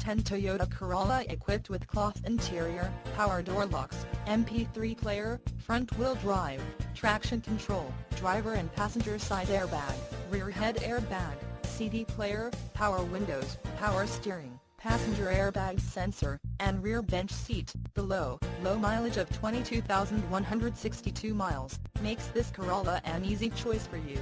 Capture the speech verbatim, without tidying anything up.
two thousand ten Toyota Corolla equipped with cloth interior, power door locks, M P three player, front-wheel drive, traction control, driver and passenger side airbag, rear head airbag, C D player, power windows, power steering, passenger airbag sensor, and rear bench seat. The low, low mileage of twenty-two thousand one hundred sixty-two miles makes this Corolla an easy choice for you.